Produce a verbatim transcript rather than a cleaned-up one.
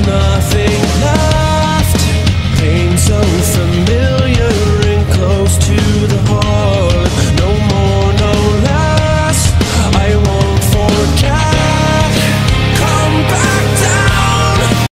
nothing.